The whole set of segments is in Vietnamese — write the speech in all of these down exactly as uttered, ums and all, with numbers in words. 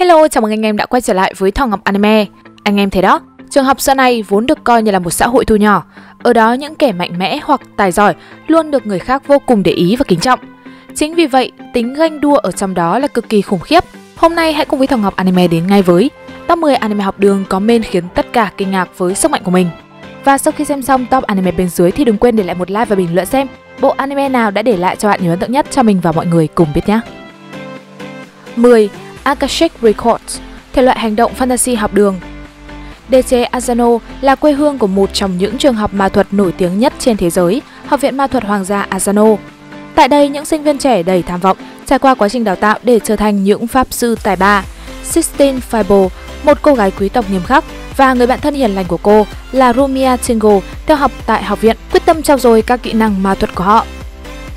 Hello, chào mừng anh em đã quay trở lại với Thỏ Ngọc Anime. Anh em thấy đó, trường học xưa này vốn được coi như là một xã hội thu nhỏ. Ở đó những kẻ mạnh mẽ hoặc tài giỏi luôn được người khác vô cùng để ý và kính trọng. Chính vì vậy, tính ganh đua ở trong đó là cực kỳ khủng khiếp. Hôm nay hãy cùng với Thỏ Ngọc Anime đến ngay với Top mười anime học đường có main khiến tất cả kinh ngạc với sức mạnh của mình. Và sau khi xem xong top anime bên dưới thì đừng quên để lại một like và bình luận xem bộ anime nào đã để lại cho bạn nhiều ấn tượng nhất cho mình và mọi người cùng biết nhé. mười. Akashic Records, thể loại hành động fantasy học đường. Đế chế Azano là quê hương của một trong những trường học ma thuật nổi tiếng nhất trên thế giới, Học viện Ma thuật Hoàng gia Azano. Tại đây, những sinh viên trẻ đầy tham vọng trải qua quá trình đào tạo để trở thành những pháp sư tài ba. Sistine Fibo, một cô gái quý tộc nghiêm khắc, và người bạn thân hiền lành của cô là Rumia Tingo theo học tại học viện, quyết tâm trau dồi các kỹ năng ma thuật của họ.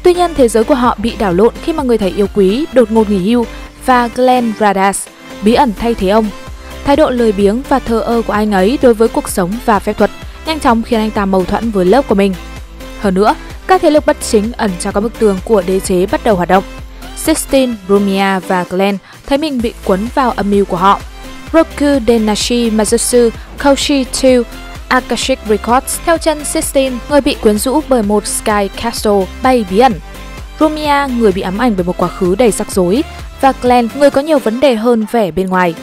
Tuy nhiên, thế giới của họ bị đảo lộn khi mà người thầy yêu quý đột ngột nghỉ hưu và Glenn Vradas bí ẩn thay thế ông. Thái độ lười biếng và thờ ơ của anh ấy đối với cuộc sống và phép thuật nhanh chóng khiến anh ta mâu thuẫn với lớp của mình. Hơn nữa, các thế lực bất chính ẩn trong các bức tường của đế chế bắt đầu hoạt động. Sistine, Rumia và Glenn thấy mình bị cuốn vào âm mưu của họ. Roku Denashi Mazusu Koshi Tzu, Akashic Records theo chân Sistine, người bị quyến rũ bởi một Sky Castle bay bí ẩn. Rumia, người bị ám ảnh bởi một quá khứ đầy rắc rối, và Glenn, người có nhiều vấn đề hơn vẻ bên ngoài.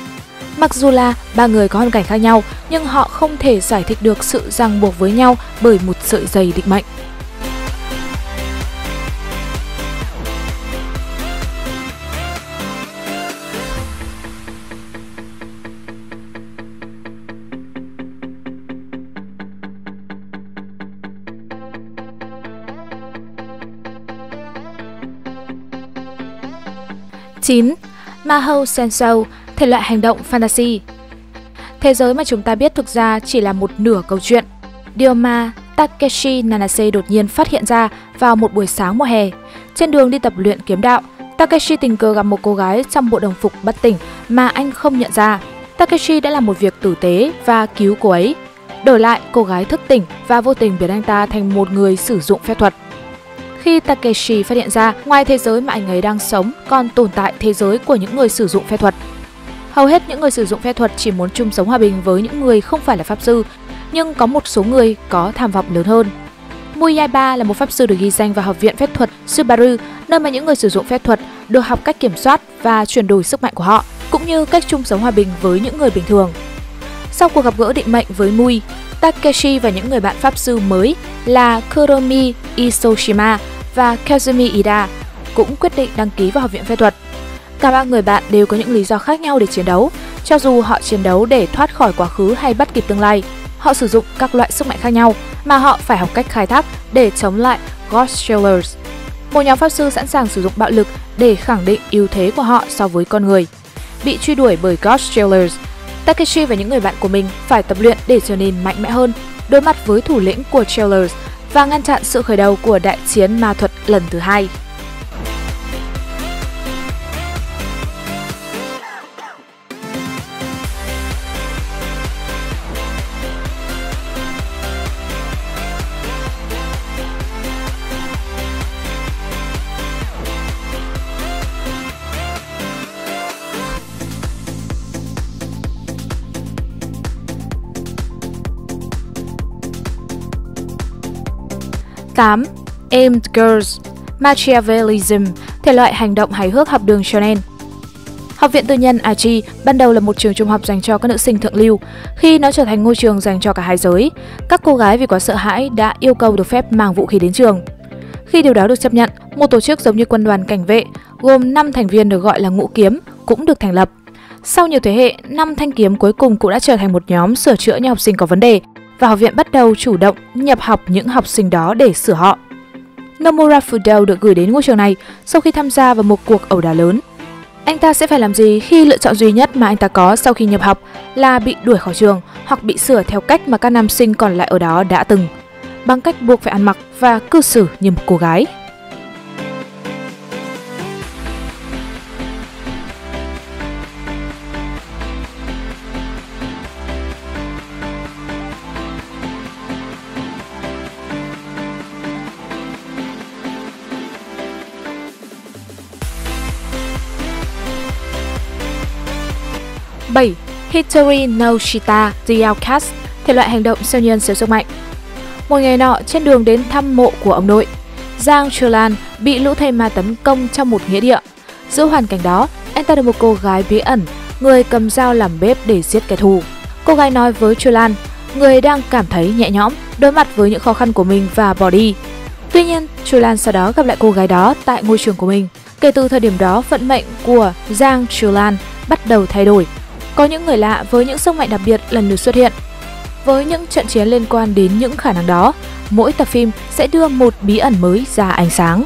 Mặc dù là ba người có hoàn cảnh khác nhau, nhưng họ không thể giải thích được sự ràng buộc với nhau bởi một sợi dây định mệnh. chín. Mahou Sensou, thể loại hành động fantasy. Thế giới mà chúng ta biết thực ra chỉ là một nửa câu chuyện. Điều mà Takeshi Nanase đột nhiên phát hiện ra vào một buổi sáng mùa hè. Trên đường đi tập luyện kiếm đạo, Takeshi tình cờ gặp một cô gái trong bộ đồng phục bất tỉnh mà anh không nhận ra. Takeshi đã làm một việc tử tế và cứu cô ấy. Đổi lại, cô gái thức tỉnh và vô tình biến anh ta thành một người sử dụng phép thuật. Khi Takeshi phát hiện ra, ngoài thế giới mà anh ấy đang sống, còn tồn tại thế giới của những người sử dụng phép thuật. Hầu hết những người sử dụng phép thuật chỉ muốn chung sống hòa bình với những người không phải là pháp sư, nhưng có một số người có tham vọng lớn hơn. Mui Aiba là một pháp sư được ghi danh vào Học viện Phép thuật Subaru, nơi mà những người sử dụng phép thuật được học cách kiểm soát và chuyển đổi sức mạnh của họ, cũng như cách chung sống hòa bình với những người bình thường. Sau cuộc gặp gỡ định mệnh với Mui, Takeshi và những người bạn pháp sư mới là Kuromi Isoshima và Kazumi Ida cũng quyết định đăng ký vào Học viện Phép thuật. Cả ba người bạn đều có những lý do khác nhau để chiến đấu, cho dù họ chiến đấu để thoát khỏi quá khứ hay bắt kịp tương lai. Họ sử dụng các loại sức mạnh khác nhau mà họ phải học cách khai thác để chống lại Ghost Trailers, một nhóm pháp sư sẵn sàng sử dụng bạo lực để khẳng định ưu thế của họ so với con người. Bị truy đuổi bởi Ghost Trailers, Takeshi và những người bạn của mình phải tập luyện để trở nên mạnh mẽ hơn, đối mặt với thủ lĩnh của Trailers và ngăn chặn sự khởi đầu của đại chiến ma thuật lần thứ hai. tám. Aimed Girls, Machiavellism, thể loại hành động hài hước học đường shonen. Học viện tư nhân Aichi ban đầu là một trường trung học dành cho các nữ sinh thượng lưu. Khi nó trở thành ngôi trường dành cho cả hai giới, các cô gái vì quá sợ hãi đã yêu cầu được phép mang vũ khí đến trường. Khi điều đó được chấp nhận, một tổ chức giống như quân đoàn cảnh vệ gồm năm thành viên được gọi là ngũ kiếm cũng được thành lập. Sau nhiều thế hệ, năm thanh kiếm cuối cùng cũng đã trở thành một nhóm sửa chữa những học sinh có vấn đề, và học viện bắt đầu chủ động nhập học những học sinh đó để sửa họ. Nomura Fudo được gửi đến ngôi trường này sau khi tham gia vào một cuộc ẩu đả lớn. Anh ta sẽ phải làm gì khi lựa chọn duy nhất mà anh ta có sau khi nhập học là bị đuổi khỏi trường hoặc bị sửa theo cách mà các nam sinh còn lại ở đó đã từng, bằng cách buộc phải ăn mặc và cư xử như một cô gái. bảy. History No Shita Dialcast, thể loại hành động siêu nhân siêu sức mạnh. Một ngày nọ, trên đường đến thăm mộ của ông nội, Giang Chulan bị lũ thầy ma tấn công trong một nghĩa địa. Giữa hoàn cảnh đó, anh ta được một cô gái bí ẩn, người cầm dao làm bếp để giết kẻ thù. Cô gái nói với Chulan, người đang cảm thấy nhẹ nhõm, đối mặt với những khó khăn của mình và bỏ đi. Tuy nhiên, Chulan sau đó gặp lại cô gái đó tại ngôi trường của mình. Kể từ thời điểm đó, vận mệnh của Giang Chulan bắt đầu thay đổi. Có những người lạ với những sức mạnh đặc biệt lần lượt xuất hiện. Với những trận chiến liên quan đến những khả năng đó, mỗi tập phim sẽ đưa một bí ẩn mới ra ánh sáng.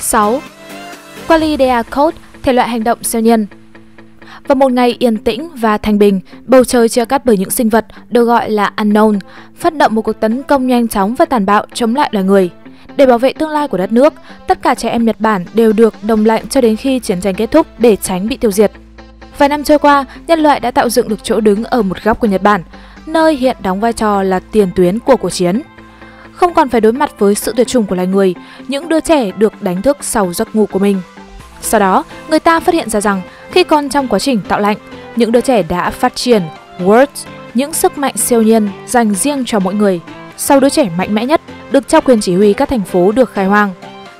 sáu. Qualidea Code, thể loại hành động siêu nhân. Vào một ngày yên tĩnh và thanh bình, bầu trời chia cắt bởi những sinh vật được gọi là Anon, phát động một cuộc tấn công nhanh chóng và tàn bạo chống lại loài người. Để bảo vệ tương lai của đất nước, tất cả trẻ em Nhật Bản đều được đông lạnh cho đến khi chiến tranh kết thúc để tránh bị tiêu diệt. Vài năm trôi qua, nhân loại đã tạo dựng được chỗ đứng ở một góc của Nhật Bản, nơi hiện đóng vai trò là tiền tuyến của cuộc chiến. Không còn phải đối mặt với sự tuyệt chủng của loài người, những đứa trẻ được đánh thức sau giấc ngủ của mình. Sau đó, người ta phát hiện ra rằng khi còn trong quá trình tạo lạnh, những đứa trẻ đã phát triển Words, những sức mạnh siêu nhiên dành riêng cho mỗi người. Sau đứa trẻ mạnh mẽ nhất được trao quyền chỉ huy các thành phố được khai hoang,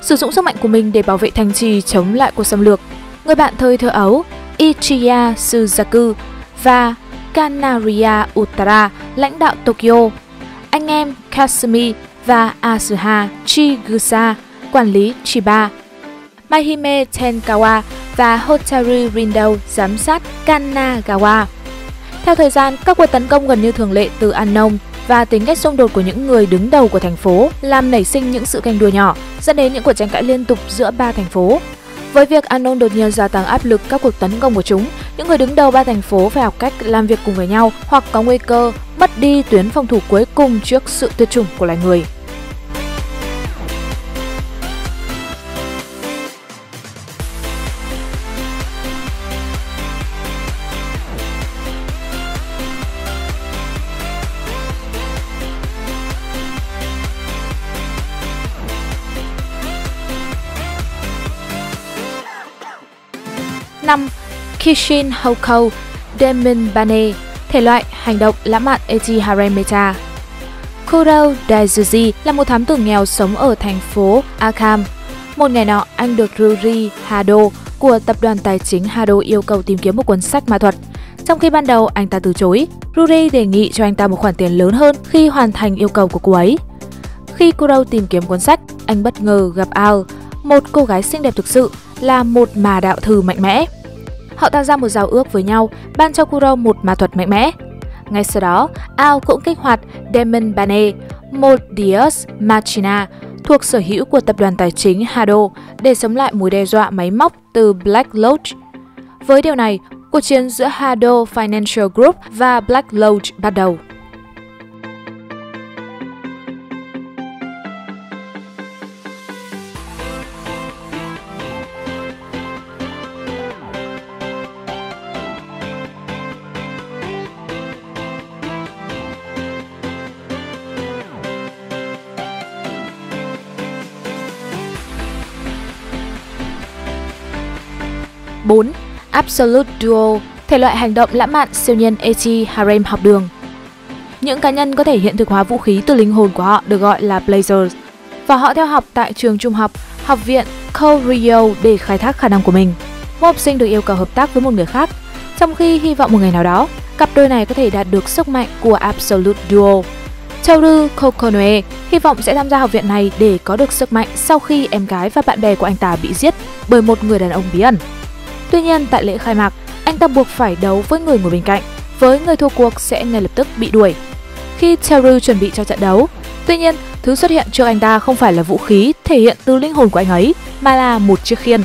sử dụng sức mạnh của mình để bảo vệ thành trì chống lại cuộc xâm lược. Người bạn thời thơ ấu Ichiya Suzaku và Kanaria Utara lãnh đạo Tokyo. Anh em Kasumi và Asuka Chigusa quản lý Chiba. Mahime Tenkawa và Hotaru Rindo giám sát Kanagawa. Theo thời gian, các cuộc tấn công gần như thường lệ từ Anon và tính cách xung đột của những người đứng đầu của thành phố làm nảy sinh những sự ganh đua nhỏ, dẫn đến những cuộc tranh cãi liên tục giữa ba thành phố. Với việc Anon đột nhiên gia tăng áp lực các cuộc tấn công của chúng, những người đứng đầu ba thành phố phải học cách làm việc cùng với nhau hoặc có nguy cơ mất đi tuyến phòng thủ cuối cùng trước sự tuyệt chủng của loài người. năm. Kishin Houkou Demon Bane, thể loại hành động lãng mạn Eiji Harem Mecha. Kuro Daizuji là một thám tử nghèo sống ở thành phố Akam. Một ngày nọ, anh được Ruri Hado của Tập đoàn Tài chính Hado yêu cầu tìm kiếm một cuốn sách ma thuật. Trong khi ban đầu anh ta từ chối, Ruri đề nghị cho anh ta một khoản tiền lớn hơn khi hoàn thành yêu cầu của cô ấy. Khi Kuro tìm kiếm cuốn sách, anh bất ngờ gặp Ao, một cô gái xinh đẹp thực sự, là một mà đạo thư mạnh mẽ. Họ tạo ra một giao ước với nhau, ban cho Kuro một ma thuật mạnh mẽ. Ngay sau đó, Ao cũng kích hoạt Demon Bane, một Deus Machina thuộc sở hữu của Tập đoàn Tài chính Hado để chống lại mối đe dọa máy móc từ Black Lodge. Với điều này, cuộc chiến giữa Hado Financial Group và Black Lodge bắt đầu. bốn. Absolute Duo, thể loại hành động lãng mạn siêu nhân Eiji Harem học đường. Những cá nhân có thể hiện thực hóa vũ khí từ linh hồn của họ được gọi là Blazers, và họ theo học tại trường trung học, học viện Koryo để khai thác khả năng của mình. Một học sinh được yêu cầu hợp tác với một người khác, trong khi hy vọng một ngày nào đó, cặp đôi này có thể đạt được sức mạnh của Absolute Duo. Toru Kokonoe hy vọng sẽ tham gia học viện này để có được sức mạnh sau khi em gái và bạn bè của anh ta bị giết bởi một người đàn ông bí ẩn. Tuy nhiên, tại lễ khai mạc, anh ta buộc phải đấu với người ngồi bên cạnh, với người thua cuộc sẽ ngay lập tức bị đuổi. Khi Teru chuẩn bị cho trận đấu, tuy nhiên, thứ xuất hiện trước anh ta không phải là vũ khí thể hiện từ linh hồn của anh ấy, mà là một chiếc khiên.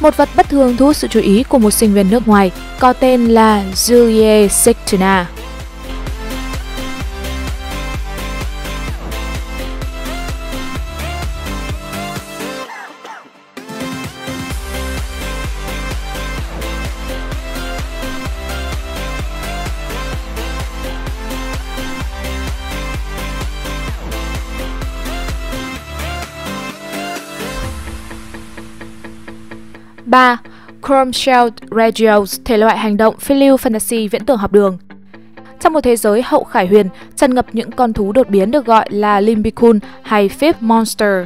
Một vật bất thường thu hút sự chú ý của một sinh viên nước ngoài có tên là Julie Sixtina. ba. Chrome Shield Regios, thể loại hành động, phiêu lưu, fantasy, viễn tưởng học đường. Trong một thế giới hậu khải huyền, tràn ngập những con thú đột biến được gọi là Limbicun hay Fifth Monster.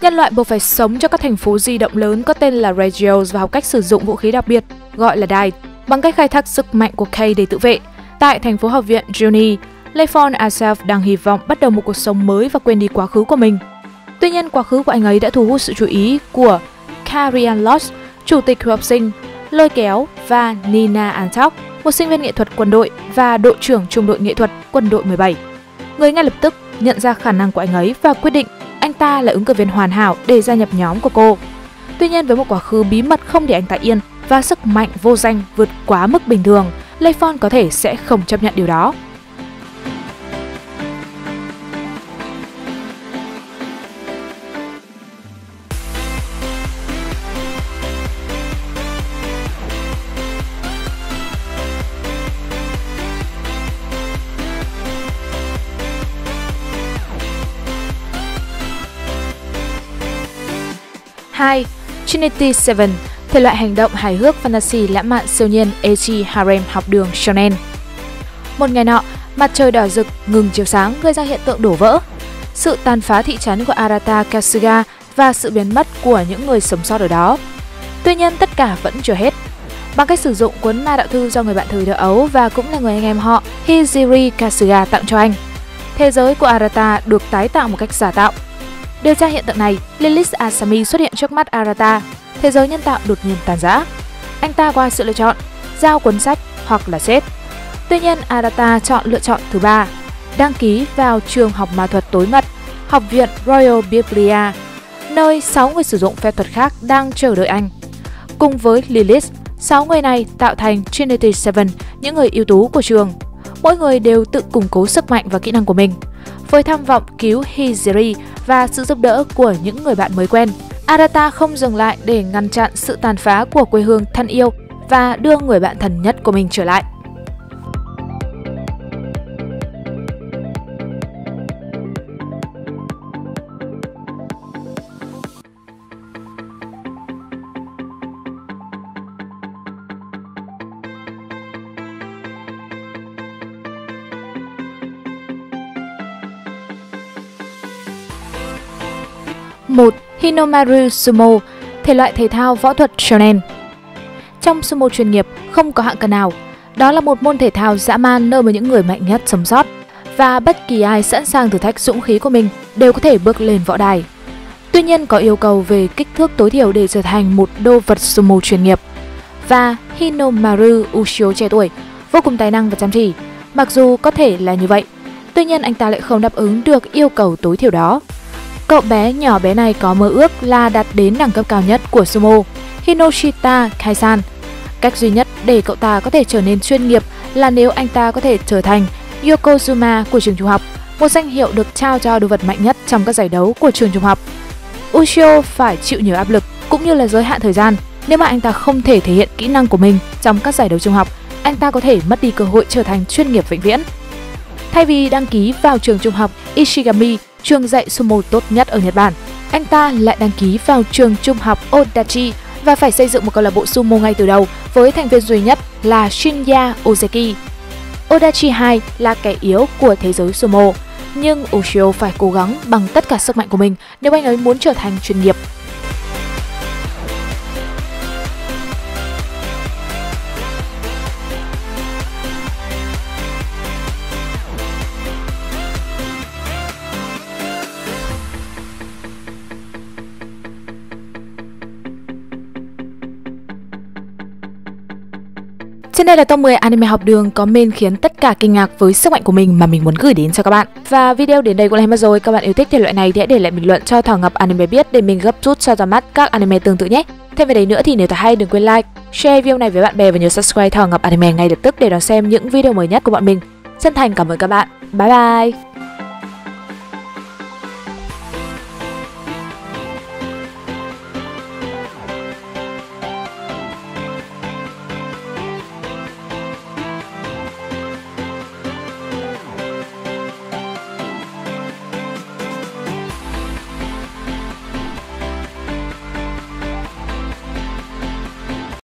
Nhân loại buộc phải sống cho các thành phố di động lớn có tên là Regios và học cách sử dụng vũ khí đặc biệt gọi là Dive bằng cách khai thác sức mạnh của Kay để tự vệ. Tại thành phố học viện Juni, Leifon Asaf đang hy vọng bắt đầu một cuộc sống mới và quên đi quá khứ của mình. Tuy nhiên, quá khứ của anh ấy đã thu hút sự chú ý của Karian Lodge, chủ tịch hội học sinh, lôi kéo, và Nina Antok, một sinh viên nghệ thuật quân đội và đội trưởng trung đội nghệ thuật quân đội mười bảy. Người ngay lập tức nhận ra khả năng của anh ấy và quyết định anh ta là ứng cử viên hoàn hảo để gia nhập nhóm của cô. Tuy nhiên, với một quá khứ bí mật không để anh ta yên và sức mạnh vô danh vượt quá mức bình thường, Leifon có thể sẽ không chấp nhận điều đó. hai. Trinity Seven, thể loại hành động hài hước fantasy lãng mạn siêu nhiên ecchi harem học đường shonen. Một ngày nọ, mặt trời đỏ rực ngừng chiếu sáng gây ra hiện tượng đổ vỡ, sự tàn phá thị trấn của Arata Kasuga và sự biến mất của những người sống sót ở đó. Tuy nhiên, tất cả vẫn chưa hết. Bằng cách sử dụng cuốn ma đạo thư do người bạn thời thơ ấu và cũng là người anh em họ Hijiri Kasuga tặng cho anh, thế giới của Arata được tái tạo một cách giả tạo. Điều tra hiện tượng này, Lilith Asami xuất hiện trước mắt Arata, thế giới nhân tạo đột nhiên tàn rã. Anh ta có hai sự lựa chọn, giao cuốn sách hoặc là chết. Tuy nhiên, Arata chọn lựa chọn thứ ba, đăng ký vào trường học ma thuật tối mật, học viện Royal Biblia, nơi sáu người sử dụng phép thuật khác đang chờ đợi anh. Cùng với Lilith, sáu người này tạo thành Trinity Seven, những người ưu tú của trường. Mỗi người đều tự củng cố sức mạnh và kỹ năng của mình. Với tham vọng cứu Hijiri và sự giúp đỡ của những người bạn mới quen, Arata không dừng lại để ngăn chặn sự tàn phá của quê hương thân yêu và đưa người bạn thân nhất của mình trở lại. một. Hinomaru Sumo, thể loại thể thao võ thuật shonen. Trong sumo chuyên nghiệp không có hạng cân nào. Đó là một môn thể thao dã man nơi mà những người mạnh nhất sống sót và bất kỳ ai sẵn sàng thử thách dũng khí của mình đều có thể bước lên võ đài. Tuy nhiên, có yêu cầu về kích thước tối thiểu để trở thành một đô vật sumo chuyên nghiệp. Và Hinomaru Ushio trẻ tuổi, vô cùng tài năng và chăm chỉ. Mặc dù có thể là như vậy, tuy nhiên anh ta lại không đáp ứng được yêu cầu tối thiểu đó. Cậu bé nhỏ bé này có mơ ước là đạt đến đẳng cấp cao nhất của sumo, Hinoshita Kaisan. Cách duy nhất để cậu ta có thể trở nên chuyên nghiệp là nếu anh ta có thể trở thành Yokozuna của trường trung học, một danh hiệu được trao cho đồ vật mạnh nhất trong các giải đấu của trường trung học. Ushio phải chịu nhiều áp lực cũng như là giới hạn thời gian. Nếu mà anh ta không thể thể hiện kỹ năng của mình trong các giải đấu trung học, anh ta có thể mất đi cơ hội trở thành chuyên nghiệp vĩnh viễn. Thay vì đăng ký vào trường trung học Ishigami, trường dạy sumo tốt nhất ở Nhật Bản, anh ta lại đăng ký vào trường trung học Odachi và phải xây dựng một câu lạc bộ sumo ngay từ đầu với thành viên duy nhất là Shinya Ozeki. Odachi hai là kẻ yếu của thế giới sumo, nhưng Ushio phải cố gắng bằng tất cả sức mạnh của mình nếu anh ấy muốn trở thành chuyên nghiệp. Trên đây là top mười anime học đường có men khiến tất cả kinh ngạc với sức mạnh của mình mà mình muốn gửi đến cho các bạn. Và video đến đây cũng là hết mất rồi. Các bạn yêu thích thể loại này thì hãy để lại bình luận cho Thỏ Ngọc Anime biết để mình gấp rút cho ra mắt các anime tương tự nhé. Thêm về đấy nữa thì nếu thấy hay đừng quên like, share video này với bạn bè và nhớ subscribe Thỏ Ngọc Anime ngay lập tức để đón xem những video mới nhất của bọn mình. Chân thành cảm ơn các bạn. Bye bye.